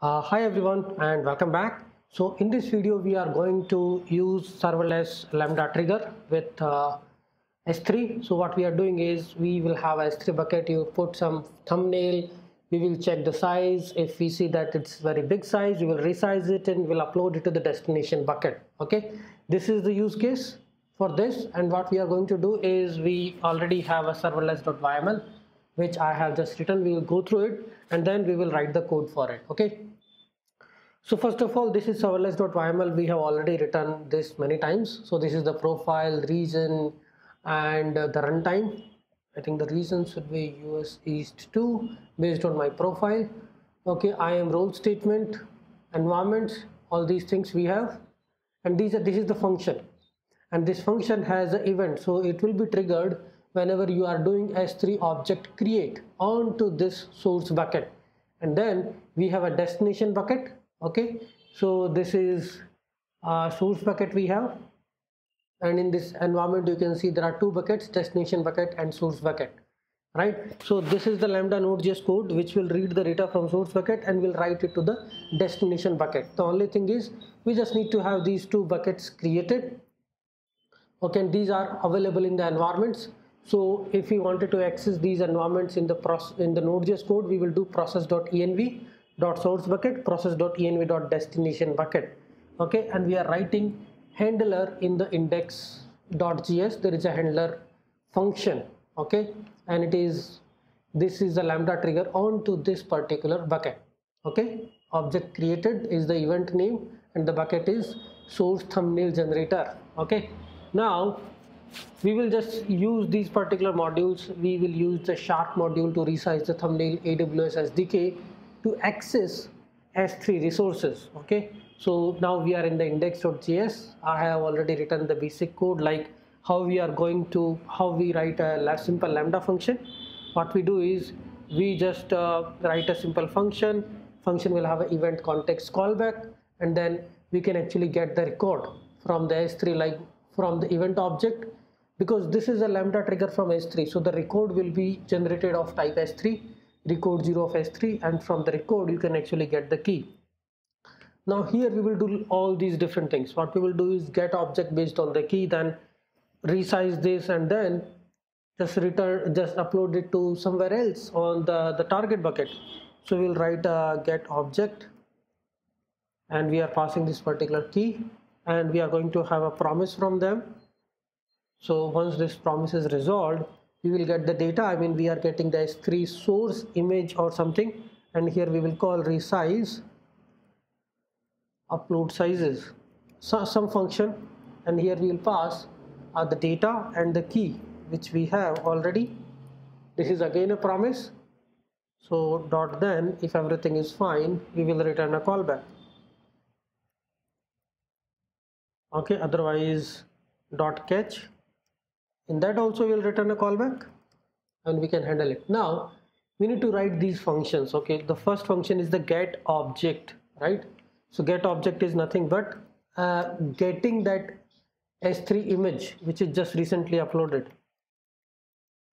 Hi everyone and welcome back. So in this video we are going to use serverless Lambda trigger with S3. So what we are doing is we will have a S3 bucket. You put some thumbnail, we will check the size. If we see that it's very big size, we will resize it and we'll upload it to the destination bucket. Okay, this is the use case for this, and what we are going to do is we already have a serverless.yml which I have just written. We will go through it and then we will write the code for it. Okay. So first of all, this is serverless.yml. We have already written this many times. So this is the profile, region, and the runtime. I think the region should be US East 2 based on my profile. Okay, I am role statement, environments, all these things we have, and this is the function, and this function has an event, so it will be triggered whenever you are doing S3 object create onto this source bucket. And then we have a destination bucket. Okay, so this is a source bucket we have, and in this environment you can see there are two buckets, destination bucket and source bucket, right? So this is the Lambda Node.js code which will read the data from source bucket and will write it to the destination bucket. The only thing is we just need to have these two buckets created. Okay, and these are available in the environments. So if we wanted to access these environments in the Node.js code, we will do process.env.sourceBucket, process.env.destinationBucket. Okay, and we are writing handler in the index.js. There is a handler function. Okay, and this is the Lambda trigger onto this particular bucket. Okay, object created is the event name and the bucket is source thumbnail generator. Okay, now we will just use these particular modules. We will use the sharp module to resize the thumbnail, AWS SDK to access S3 resources. Okay, so now we are in the index.js. I have already written the basic code, like how we write a simple Lambda function. What we do is we just write a simple function will have an event context callback, and then we can actually get the record from the S3, like from the event object, because this is a Lambda trigger from S3. So the record will be generated of type S3, record 0 of S3, and from the record you can actually get the key. Now here we will do all these different things. What we will do is get object based on the key, then resize this, and then just upload it to somewhere else on the target bucket. So we will write a get object, and we are passing this particular key, and we are going to have a promise from them. So once this promise is resolved, we will get the data. I mean, we are getting the S3 source image or something, and here we will call resize upload sizes, so some function, and here we will pass the data and the key which we have already. This is again a promise. So dot, then if everything is fine, we will return a callback. Okay, otherwise dot catch, in that also we will return a callback, and we can handle it. Now we need to write these functions. Okay, the first function is the get object, right? So get object is nothing but getting that S3 image which is just recently uploaded,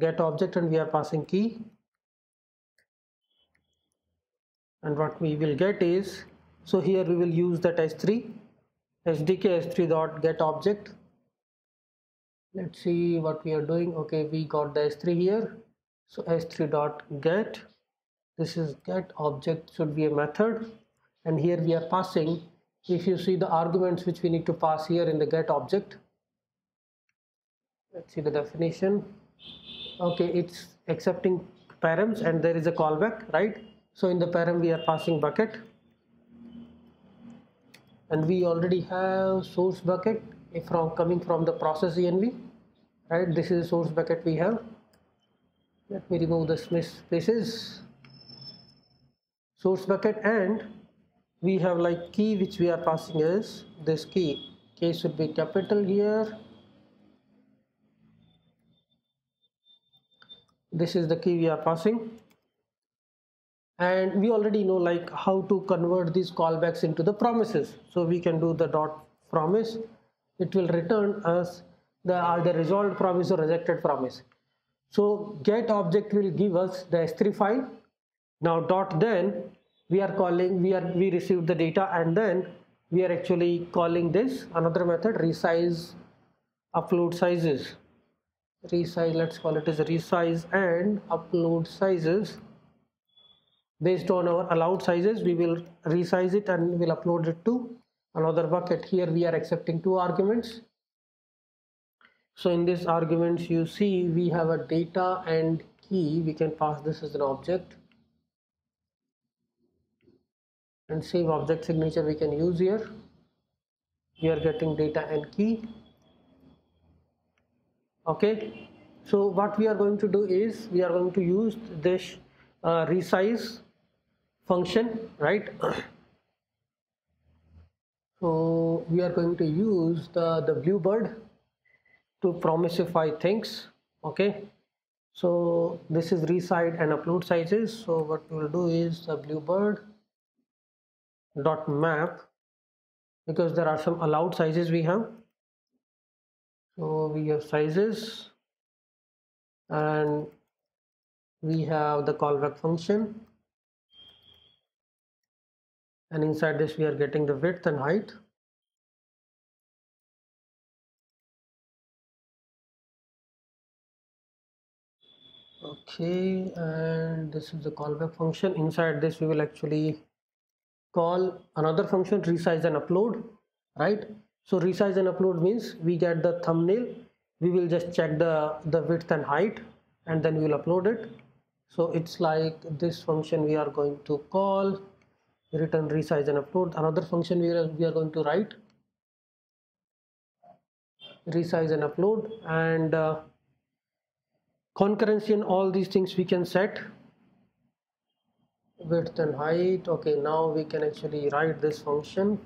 get object, and we are passing key, and what we will get is, so here we will use that S3 SDK S3.getObject. Let's see what we are doing. Okay, we got the S3 here. So S3.get, this is get object, should be a method, and here we are passing, if you see the arguments which we need to pass here in the get object. Let's see the definition. Okay, it's accepting params, and there is a callback, right? So in the param we are passing bucket, and we already have source bucket coming from the process env, right? This is source bucket we have. Let me remove the spaces. Source bucket, and we have like key which we are passing is this key. K should be capital here. This is the key we are passing. And we already know like how to convert these callbacks into the promises. So we can do the dot promise. It will return us the either resolved promise or rejected promise. So get object will give us the S3 file. Now dot, then we are calling, we received the data, and then we are actually calling this another method, resize upload sizes. Resize, let's call it as resize and upload sizes. Based on our allowed sizes, we will resize it and we'll upload it to another bucket. Here we are accepting two arguments. So in these arguments, you see we have a data and key. We can pass this as an object, and same object signature we can use here. We are getting data and key. Okay, so what we are going to do is we are going to use this resize function, right? So we are going to use the bluebird to promisify things. Okay, so this is resize and upload sizes. So what we will do is the bluebird dot map, because there are some allowed sizes we have. So we have sizes and we have the callback function, and inside this we are getting the width and height. Okay, and this is the callback function. Inside this we will actually call another function, resize and upload, right? So resize and upload means we get the thumbnail, we will just check the width and height, and then we will upload it. So it's like this function we are going to call, return resize and upload. Another function we are going to write, resize and upload, and concurrency and all these things we can set, width and height. Okay, now we can actually write this function.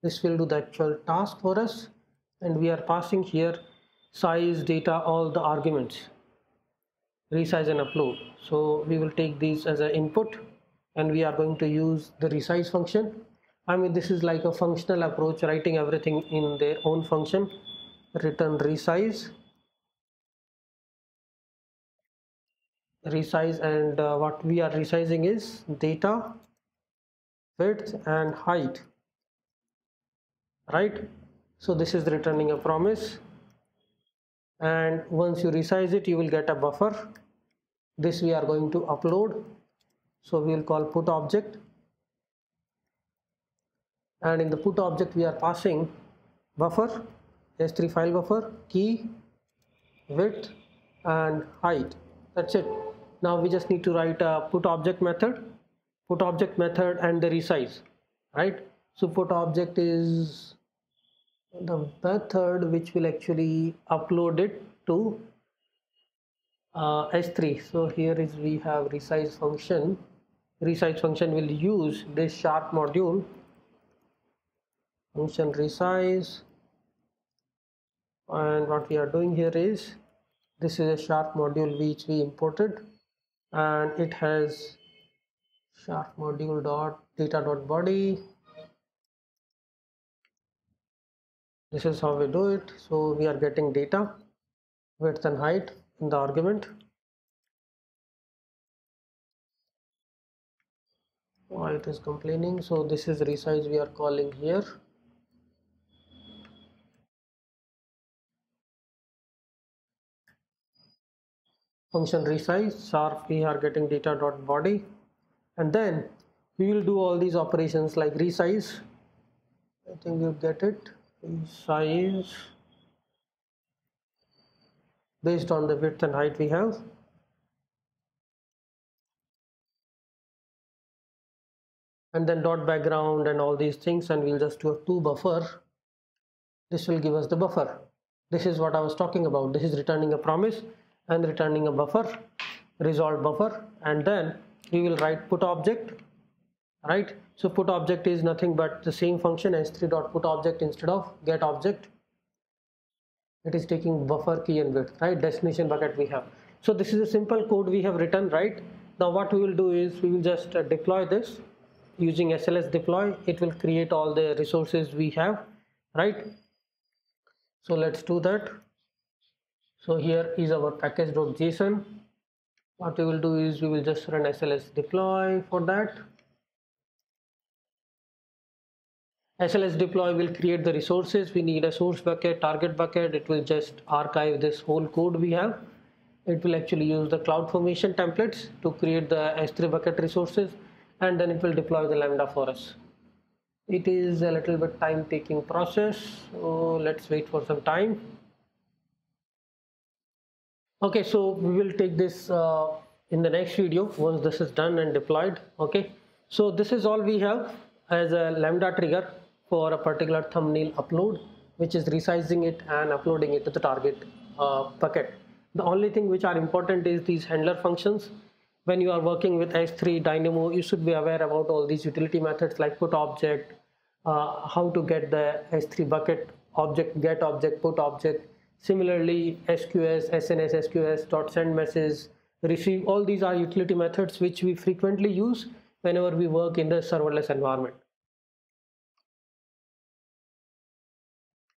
This will do the actual task for us, and we are passing here size, data, all the arguments, resize and upload. So we will take these as an input, and we are going to use the resize function. I mean, this is like a functional approach, writing everything in their own function. Return resize, resize, and what we are resizing is data, width and height, right? So this is returning a promise, and once you resize it, you will get a buffer. This we are going to upload, so we will call put object, and in the put object we are passing buffer, S3 file buffer, key, width and height. That's it. Now we just need to write a put object method and the resize, right? So put object is the method which will actually upload it to S3. So here is we have resize function. Resize function will use this sharp module, function resize, and what we are doing here is this is a sharp module which we imported, and it has sharp module dot data dot body. This is how we do it. So we are getting data, width and height in the argument. Why it is complaining? So this is resize we are calling here. Function resize, sharp, we are getting data dot body, and then we will do all these operations like resize. I think you get it. Resize based on the width and height we have. And then dot background and all these things, and we'll just do a to buffer. This will give us the buffer. This is what I was talking about. This is returning a promise and returning a buffer, resolved buffer, and then we will write put object, right? So put object is nothing but the same function, s3.put object instead of get object. It is taking buffer, key and width, right? Destination bucket we have. So this is a simple code we have written, right? Now what we will do is we will just deploy this using SLS deploy. It will create all the resources we have, right? So let's do that. So here is our package.json. What we will do is we will just run SLS deploy for that. SLS deploy will create the resources. We need a source bucket, target bucket. It will just archive this whole code we have. It will actually use the CloudFormation templates to create the S3 bucket resources, and then it will deploy the Lambda for us. It is a little bit time taking process. Oh, let's wait for some time. Okay, so we will take this in the next video once this is done and deployed. Okay, so this is all we have as a Lambda trigger for a particular thumbnail upload, which is resizing it and uploading it to the target bucket. The only thing which are important is these handler functions. When you are working with S3 Dynamo, you should be aware about all these utility methods like put object, how to get the S3 bucket object, get object, put object. Similarly, SQS, SNS, SQS, .sendMessage, receive, all these are utility methods which we frequently use whenever we work in the serverless environment.